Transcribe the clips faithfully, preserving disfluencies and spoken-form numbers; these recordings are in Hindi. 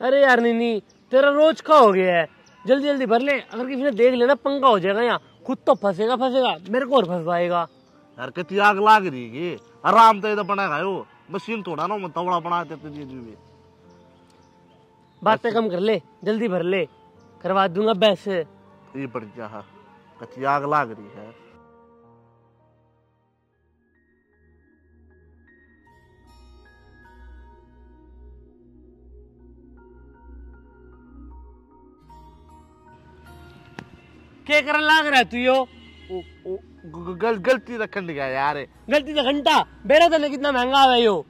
अरे यार निनी तेरा रोज का हो गया है, जल्दी जल्दी भर ले, अगर किसी ने देख लेना पंगा हो जाएगा यहाँ, खुद तो फंसेगा फंसेगा मेरे को और फंसवाएगा। यार कितनी आग लाग रही है, आराम तो बना खाओ, मशीन थोड़ा ना तवड़ा बना देते। बातें कम कर ले, जल्दी भर ले, करवा दूंगा वैसे। ये बढ़िया कच्ची आग लाग रही है। क्या कर लाग रहा है तू? यो गल, गलती का खंड गया यार, गलती का घंटा बेरा था कितना महंगा है यो,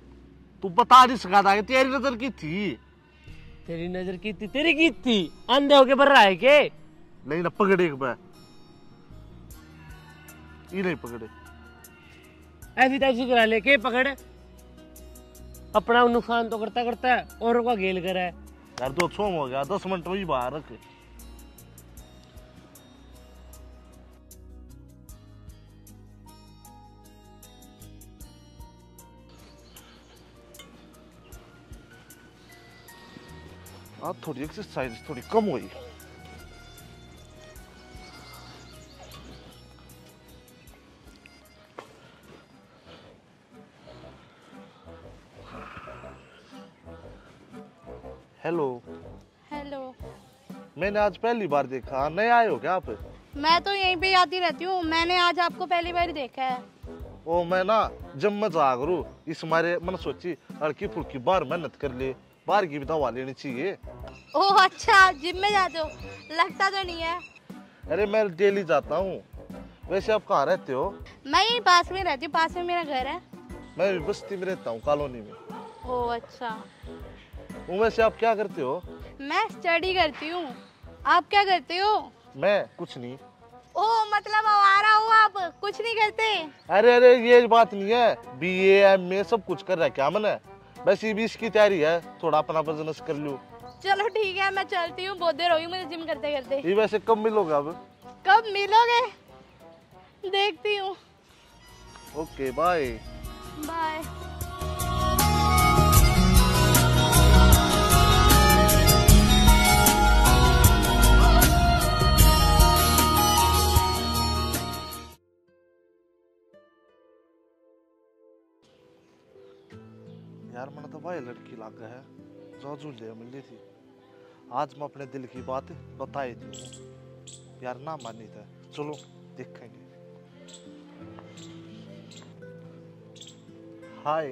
तू बता नहीं सका था। तेरी नजर की थी, तेरी नजर की थी, तेरी की थी, अंधे होके भर रहा है के नहीं ना? पकड़े ये नहीं पकड़े, ऐसी तैसी करा ले के पकड़, अपना नुकसान तो करता करता है और का गेल करा है। यार दो छोम हो गया, दस मिनट वही बाहर रख। आज थोड़ी एक्सरसाइज थोड़ी कम हुई। हेलो हेलो, मैंने आज पहली बार देखा, नए आए हो क्या आप? मैं तो यहीं पे आती रहती हूँ, मैंने आज आपको पहली बार देखा है। ओ मैं ना जब मैं जाग रू इस मारे मैंने सोची हल्की फुल्की बार मेहनत कर ली, बाहर की भी दवा लेनी चाहिए। ओह अच्छा, जिम में जाते हो? लगता तो नहीं है। अरे मैं डेली जाता हूँ। वैसे आप कहाँ रहते हो? मैं यहीं पास में रहती हूँ, पास में मेरा घर है। मैं भी बस्ती में रहता हूँ, कॉलोनी में। ओह अच्छा। वैसे आप क्या करते हो? मैं स्टडी करती हूँ। आप क्या करते हो? मैं कुछ नहीं। ओह मतलब आवारा हो आप, कुछ नहीं करते? अरे अरे ये बात नहीं है, बी ए एम ए सब कुछ कर रहा है क्या मैंने, बस ये बीस की तैयारी है, थोड़ा अपना बिजनेस कर लूं। चलो ठीक है, मैं चलती हूँ, बहुत देर हो गई मुझे जिम करते करते। ये वैसे कब मिलोगे अब? कब मिलोगे देखती हूँ। Okay bye bye. यार मैंने तो भाई लड़की लागा है जो झूले मिली थी, आज मैं अपने दिल की बात बताई थी, यार ना मानी था। चलो देखेंगे। हाय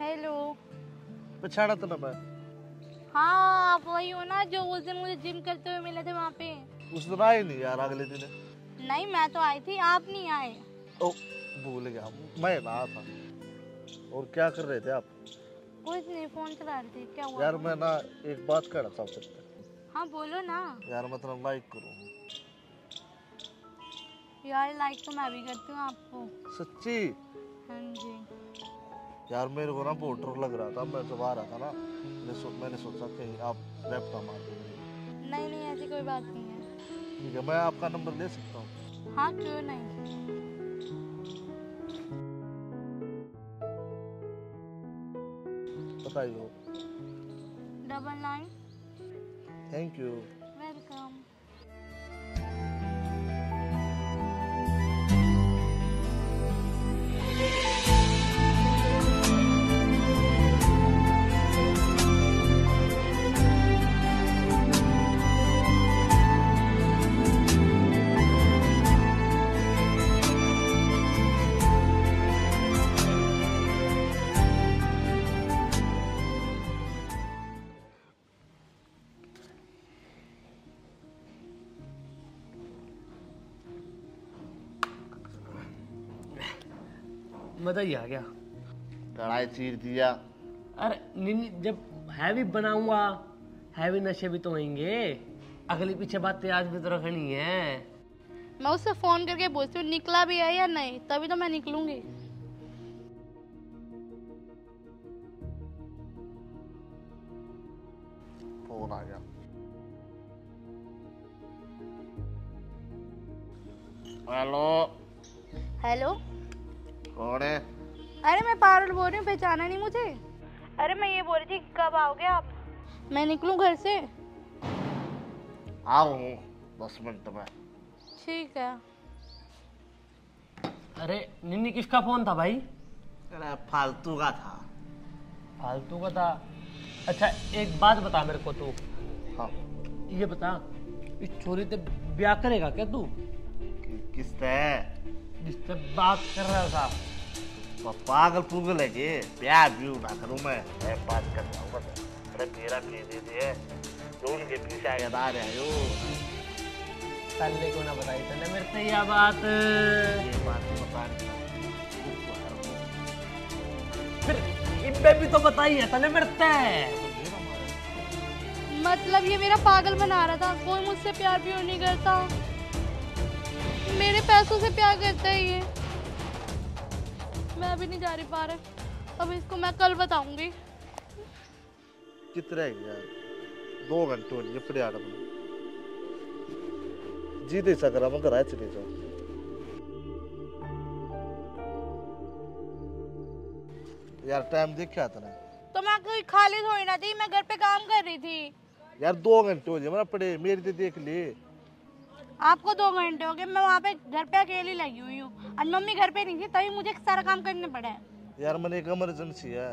हेलो, पहचाना तो ना मैं? हाँ आप वही हो ना जो उस दिन मुझे जिम करते हुए मिले थे वहाँ पे? उस दिन आए नहीं यार, अगले दिन। नहीं मैं तो आई थी, आप नहीं आए। ओ भूल गया, मैं ना था। और क्या कर रहे थे आप? कुछ नहीं, फोन चला रहे थे। क्या हुआ? यार मैं ना एक बात कहना चाहता हूँ। हाँ बोलो ना। यार मतलब लाइक करो। यार लाइक तो मैं भी करती हूँ आपको। सच्ची? हाँ जी। यार मेरे को ना बहुत डर लग रहा था, मैं जब आ रहा था ना मैंने सोचा कहीं आप रैप्टा मार देंगे। नहीं नहीं ऐसी कोई बात नहीं है। ठीक है, मैं आपका नंबर ले सकता हूँ? हाँ क्यों नहीं। Double nine. Thank you. Welcome. मजा ही आ गया, कढ़ाई चीर दिया। अरे निनी जब हैवी बनाऊंगा, हैवी नशे भी तो होंगे, अगली पीछे बातें आज भी तो रखनी है। मैं उससे फोन करके पूछती हूँ निकला भी है या नहीं, तभी तो मैं निकलूंगी। फोन आ गया। हेलो हेलो, कौन है? अरे मैं पारुल बोल रही हूँ, पहचाना नहीं मुझे? अरे मैं ये बोल रही थी कब आओगे आप? मैं निकलूं घर से? आओ दस मिनट में। ठीक है। अरे निन्नी किसका फोन था भाई? अरे फालतू का था। फालतू का था? अच्छा एक बात बता मेरे को तू। हाँ। ये बता इस छोरी से ब्याह करेगा क्या तू? कि, किससे? जिससे बात कर रहा था। पागल पुगल है जी, प्यार भी ना करूँ मैं, मैं बात कर रहा हूँ बस। अरे मेरा के दे दे जो उनके पीछे आगे आ रहे हो। तल्ले को ना बताई तूने मेरे से यह बात। ये बात बता रही फिर इनमें भी तो बताई है तूने मेरे से। मतलब ये मेरा पागल बना रहा था, कोई मुझसे प्यार भी नहीं करता, मेरे पैसों से प्यार करता है ये। मैं अभी नहीं जा रही पारल, अब इसको मैं कल बताऊंगी। कितने यार दो घंटे हो गए फिर यार अपने जी दे सक रहा मगर आज नहीं जाओ। यार टाइम देखा था ना तो मैं कोई खाली थोड़ी ना थी, मैं घर पे काम कर रही थी। यार दो घंटे हो गए मेरा पड़े मेरे दे देख ले। आपको दो घंटे हो गए, मैं वहाँ पे घर पे अकेली लगी हुई हूँ और मम्मी घर पे नहीं थी तभी मुझे सारा काम करने पड़ा है। यार मैंने एक इमरजेंसी है,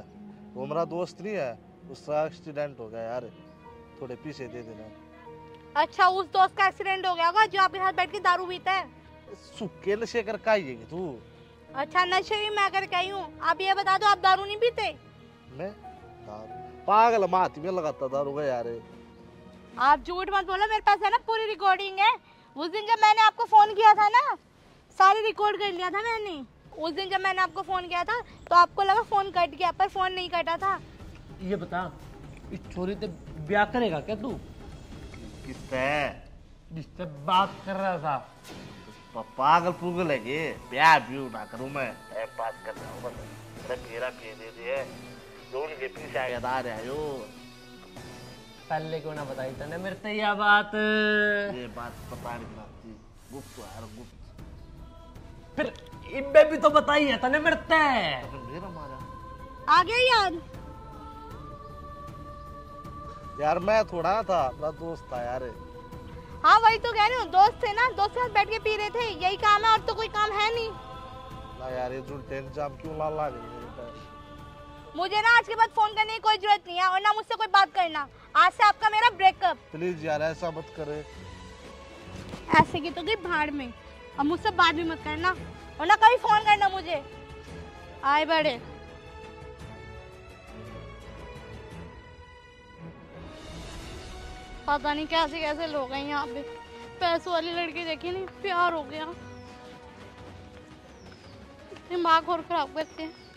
वो मेरा दोस्त नहीं है उसका एक्सीडेंट हो गया यार, थोड़े पैसे दे देना। अच्छा उस दोस्त का एक्सीडेंट हो गया होगा जो आपके साथ बैठ के दारू पीता है? सूखे नशे करके आई है तू? अच्छा नशे भी मैं करके आई हूँ। आप ये बता दो आप दारू नहीं पीते? मैं पागल माथ में लगाता दारू का यार। आप झूठ मत बोलो, मेरे पास है ना पूरी रिकॉर्डिंग है। उस दिन जब मैंने आपको फोन किया था ना सारे रिकॉर्ड कर लिया था मैंने। उस दिन जब मैंने आपको फोन किया था तो आपको लगा फोन कट गया पर फोन नहीं कटा था। ये बता इस छोरी से ब्याह करेगा क्या तू? किससे? जिससे बात कर रहा था। पागल पुगल है कि ब्याह भी ना करूँ मैं, मैं बात कर रहा हूँ बस। अरे मेरा के दे दे जो उनके पीछे आगे आ रहे हो। पहले क्यों ना बताई तूने मेरे से यह बात? ये बात पता नहीं थी, गुप्त यार गुप्त। फिर इनमें भी तो बताई है तूने मेरे से। मेरा मारा आ गया यार। यार मैं थोड़ा था, मेरा दोस्त था यार। हाँ वही तो कह रही हूँ, दोस्त थे ना, दोस्त के साथ बैठ के पी रहे थे, यही काम है और तो कोई काम है नहीं। ना यार ये झूठे इंजाम क्यों ला ला गई। मुझे ना आज के बाद फोन करने की कोई जरूरत नहीं है और ना मुझसे कोई बात करना। आज से आपका मेरा ब्रेकअप। प्लीज यार ऐसा मत करे। ऐसे की तो गई भाड़ में, अब मुझसे बात भी मत करना और ना कभी फोन करना मुझे। आए बड़े। पता नहीं कैसे कैसे लोग हैं यहाँ पे, पैसों वाली लड़की देखी नहीं, प्यार हो गया, दिमाग और खराब करते हैं।